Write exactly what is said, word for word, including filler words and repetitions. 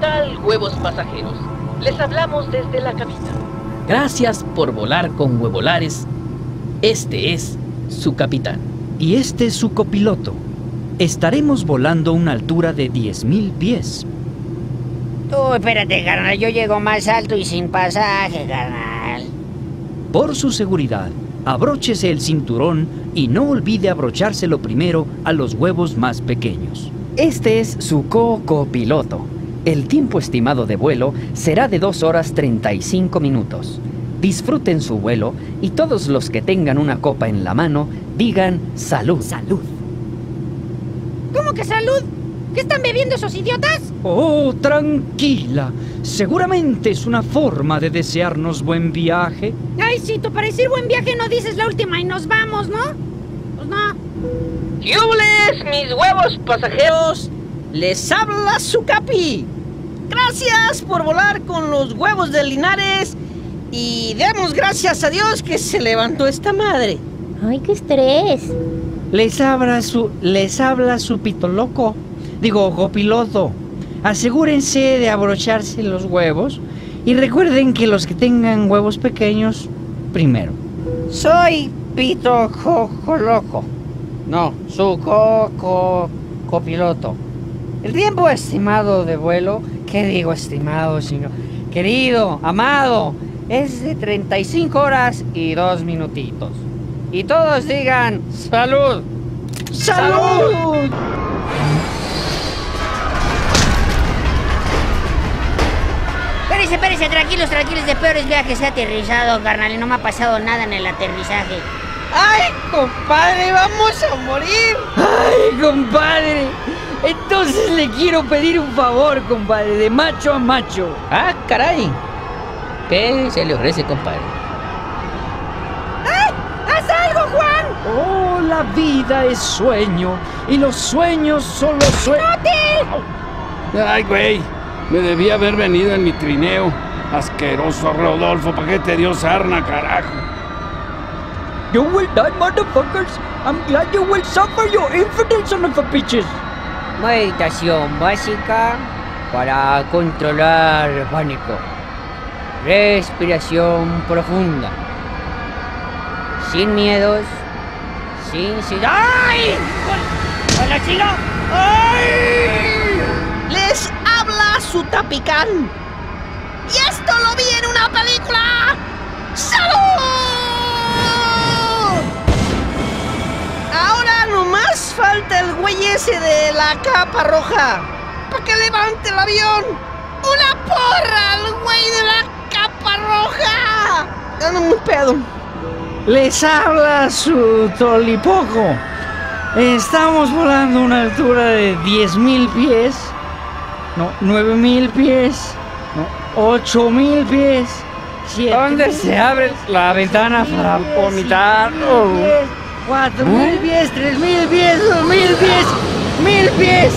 tal, huevos pasajeros? Les hablamos desde la cabina. Gracias por volar con Huevolares. Este es su capitán. Y este es su copiloto. Estaremos volando a una altura de diez mil pies. Tú, espérate, carnal. Yo llego más alto y sin pasaje, carnal. Por su seguridad, abróchese el cinturón y no olvide abrochárselo primero a los huevos más pequeños. Este es su co-copiloto. El tiempo estimado de vuelo será de dos horas treinta y cinco minutos. Disfruten su vuelo y todos los que tengan una copa en la mano digan salud. Salud. ¿Cómo que salud? ¿Qué están bebiendo esos idiotas? Oh, tranquila. Seguramente es una forma de desearnos buen viaje. Ay, Cito, para decir buen viaje no dices la última y nos vamos, ¿no? Pues no. ¡Yubles, mis huevos pasajeros! ¡Les habla su capi! Gracias por volar con los huevos de Linares. Y demos gracias a Dios que se levantó esta madre. ¡Ay, qué estrés! Les habla su... Les habla su pito loco. Digo, copiloto. Asegúrense de abrocharse los huevos. Y recuerden que los que tengan huevos pequeños, primero. Soy pito coco loco. No, su coco copiloto. El tiempo estimado de vuelo... ¿Qué digo estimado, sino querido, amado? Es de treinta y cinco horas y dos minutitos. Y todos digan... ¡Salud! ¡Salud! ¡Salud! Espérense, espérense, tranquilos, tranquilos. De peores viajes he aterrizado, carnal. Y no me ha pasado nada en el aterrizaje. ¡Ay, compadre! ¡Vamos a morir! ¡Ay, compadre! Entonces le quiero pedir un favor, compadre. De macho a macho. ¡Ah, caray! ¿Qué se le ofrece, compadre? ¡Ay! ¡Haz algo, Juan! Oh, la vida es sueño. Y los sueños solo sueños. ¡No te! ¡Ay, güey! Me debía haber venido en mi trineo. Asqueroso Rodolfo, ¿para qué te dio sarna, carajo? You will die, motherfuckers. I'm glad you will suffer your infidels, son of a bitches. Meditación básica para controlar el pánico. Respiración profunda. Sin miedos. Sin... sin... ¡Ay! ¡Hola, chica! ¡Ay! ¡Les habla su tapicán! ¡Y esto lo vi en una película! ¡Salud! Ahora nomás falta el güey ese de la capa roja para que levante el avión. ¡Una porra al güey de la capa roja! Ya no me pedo. Les habla su tolipoco. Estamos volando a una altura de diez mil pies. No, nueve mil pies. No, ocho mil pies. siete, ¿dónde se abre la ventana para vomitar? cuatro mil pies, tres mil pies, dos mil pies, mil pies.